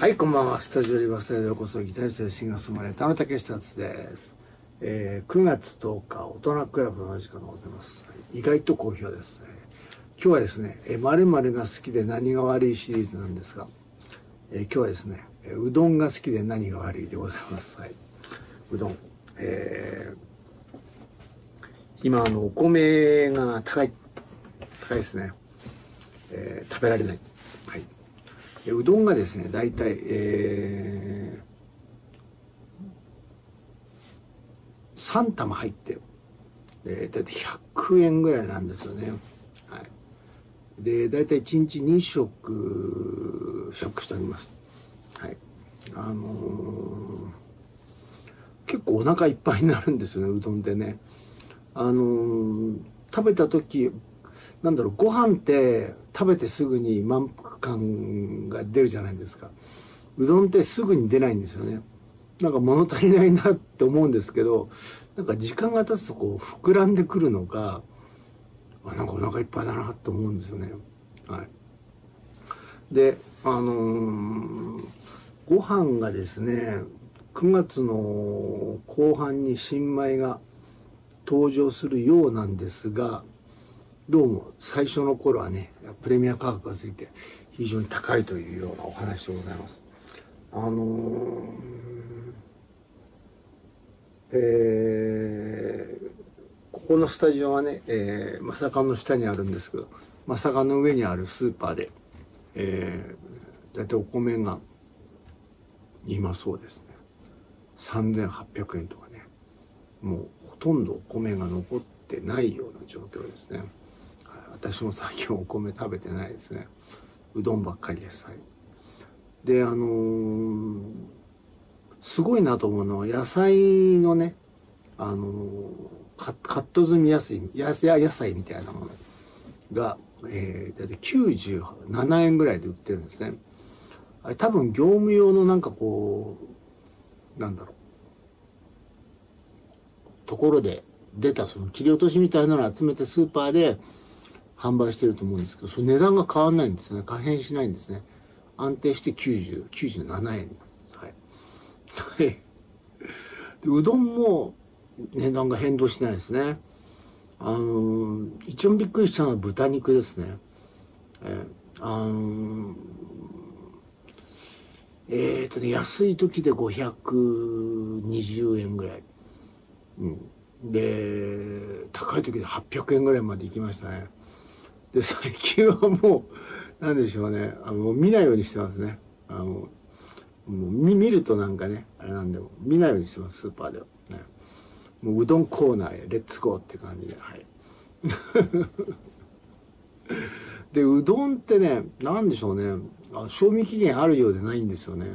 はい、こんばんは。スタジオリバースタイルへようこそ。ギタリストでシンガーソングライターの竹下敦です。9月10日、大人クラブの時間でございます。意外と好評ですね。今日はですね、〇〇が好きで何が悪いシリーズなんですが、今日はですね、うどんが好きで何が悪いでございます。はい、うどん。今お米が高いですね。食べられない。はい。うどんがですね、大体、3玉入って、大体100円ぐらいなんですよね。はい、で、大体1日2食、食しております。はい。結構お腹いっぱいになるんですよね、うどんでね。食べた時、なんだろう、ご飯って食べてすぐに満腹感が出るじゃないですか。うどんってすぐに出ないんですよね。なんか物足りないなって思うんですけど、なんか時間が経つとこう膨らんでくるのか、あ、なんかお腹いっぱいだなって思うんですよね。はい。で、ご飯がですね、9月の後半に新米が登場するようなんですが、どうも最初の頃はね、プレミア価格がついて非常に高いというようなお話でございます。ここのスタジオはね、マサカの下にあるんですけど、マサカの上にあるスーパーで、だいたいお米が今そうですね、3,800円とかね、もうほとんどお米が残ってないような状況ですね。私も最近お米食べてないですね。うどんばっかりです。はい、で、すごいなと思うのは野菜のね、カット済み野菜みたいなものが、だいたい97円ぐらいで売ってるんですね。あれ多分業務用のなんかこう、なんだろう、ところで出たその切り落としみたいなのを集めてスーパーで販売してると思うんですけど、その値段が変わらないんですよね。可変しないんですね。安定して97円。はい。で、うどんも値段が変動しないですね。一番びっくりしたのは豚肉ですね。安い時で520円ぐらい。うん。で、高い時で800円ぐらいまで行きましたね。で、最近はもう、なんでしょうね。見ないようにしてますね。もう見るとなんかね、あれなんでも、見ないようにしてます、スーパーでは。ね、もううどんコーナーへ、レッツゴーって感じで、はい。で、うどんってね、なんでしょうね。賞味期限あるようでないんですよね。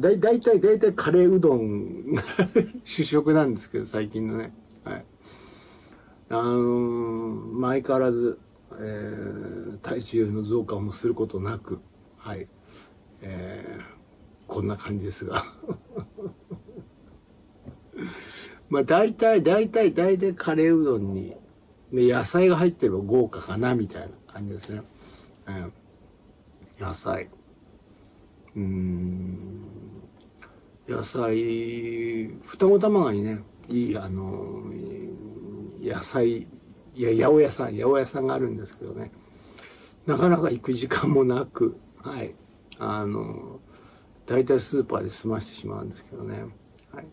だいたいカレーうどんが主食なんですけど、最近のね。はい。相変わらず、体重の増加もすることなく、はい、こんな感じですが。まあ、大体カレーうどんに、野菜が入ってれば豪華かな、みたいな感じですね。野菜。野菜、二子玉川にね、いい、野菜、いや、八百屋さんがあるんですけどね。なかなか行く時間もなく、はい。大体スーパーで済ましてしまうんですけどね。はい。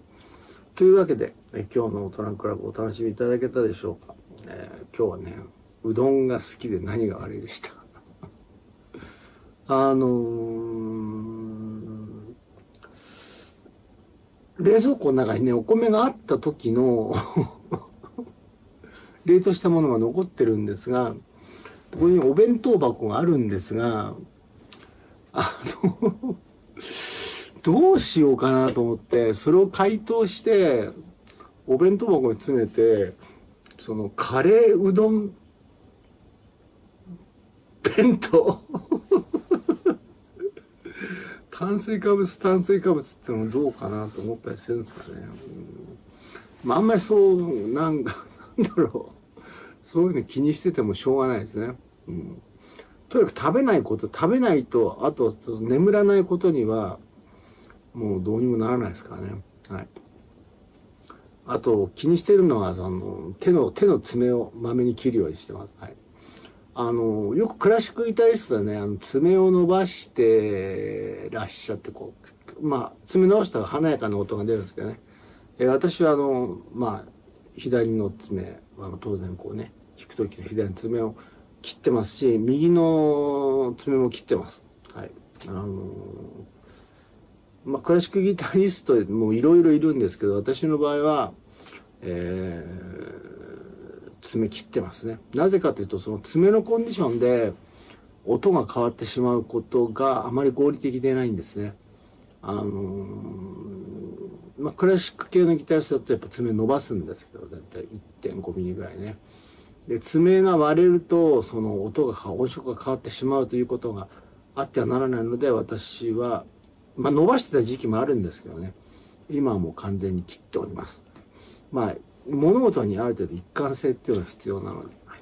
というわけで、今日の大人クラブお楽しみいただけたでしょうか。今日はね、うどんが好きで何が悪いでした。冷蔵庫の中にね、お米があった時の冷凍したものが残ってるんですが、ここにお弁当箱があるんですが、どうしようかなと思って、それを解凍して、お弁当箱に詰めて、そのカレーうどん弁当炭水化物ってのもどうかなと思ったりするんですかね。まあ、あんまりそう、なんだろう。そういうの気にしててもしょうがないですね。とにかく食べないこと、食べないと、あと眠らないことには、もうどうにもならないですからね。はい。あと、気にしてるのは、手の爪をまめに切るようにしてます。はい。よくクラシックギタリストでね、爪を伸ばしてらっしゃって、こう、まあ、爪伸ばしたら華やかな音が出るんですけどね。私はまあ、左の爪は当然こうね、弾くときの左の爪を切ってますし、右の爪も切ってます。はい。まあ、クラシックギタリストもいろいろいるんですけど、私の場合は、爪切ってますね。なぜかというと、その爪のコンディションで音が変わってしまうことがあまり合理的でないんですね。まあ、クラシック系のギタリストだとやっぱ爪伸ばすんですけど、だいたい 1.5 ミリぐらいね。で、爪が割れると、その音色が変わってしまうということがあってはならないので、私は、まあ、伸ばしてた時期もあるんですけどね。今はもう完全に切っております。まあ、物事にある程度一貫性っていうのが必要なので、はい。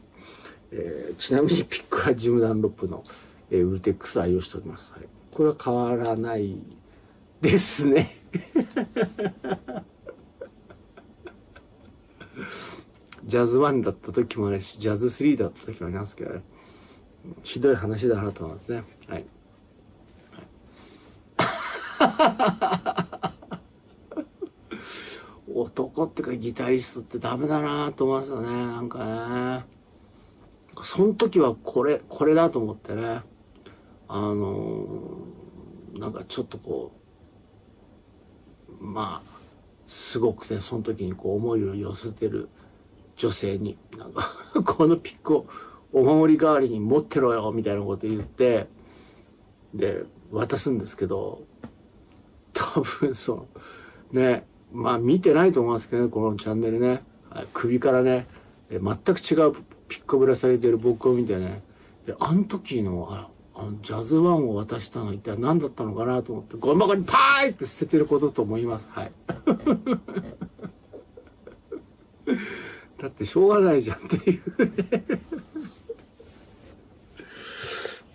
ちなみにピックはジム・ダンロップの、ウルテックス愛用しております。はい。これは変わらないですね。ジャズ1だった時もあるし、ジャズ3だった時もありますけどね。ひどい話だなと思いますね。はい。男ってかギタリストってダメだなと思いますよね。なんかね。その時はこれだと思ってね。なんかちょっとこう、まあ、すごくね、その時にこう思いを寄せてる女性に、なんか、このピックをお守り代わりに持ってろよみたいなこと言って、で、渡すんですけど、多分その、ね、まあ見てないと思いますけどね、このチャンネルね。首からね、全く違うピックぶら下げてる僕を見てね、あの時の、ジャズワンを渡したのは一体何だったのかなと思って、ゴミ箱にパーイって捨ててることと思います。はい。だってしょうがないじゃんっていうね。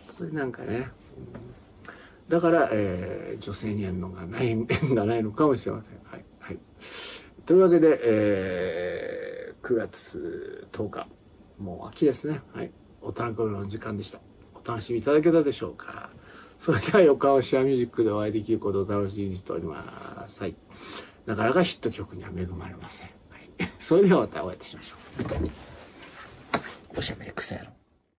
それなんかね。だから、女性に縁がないのかもしれません。はい。はい。というわけで、9月10日、もう秋ですね。はい。おたなこの時間でした。お楽しみいただけたでしょうか。それでは、横浜シェアミュージックでお会いできることを楽しみにしております。はい。なかなかヒット曲には恵まれません。はい。それではまたお会いしましょう。おしゃべりくせえやろ。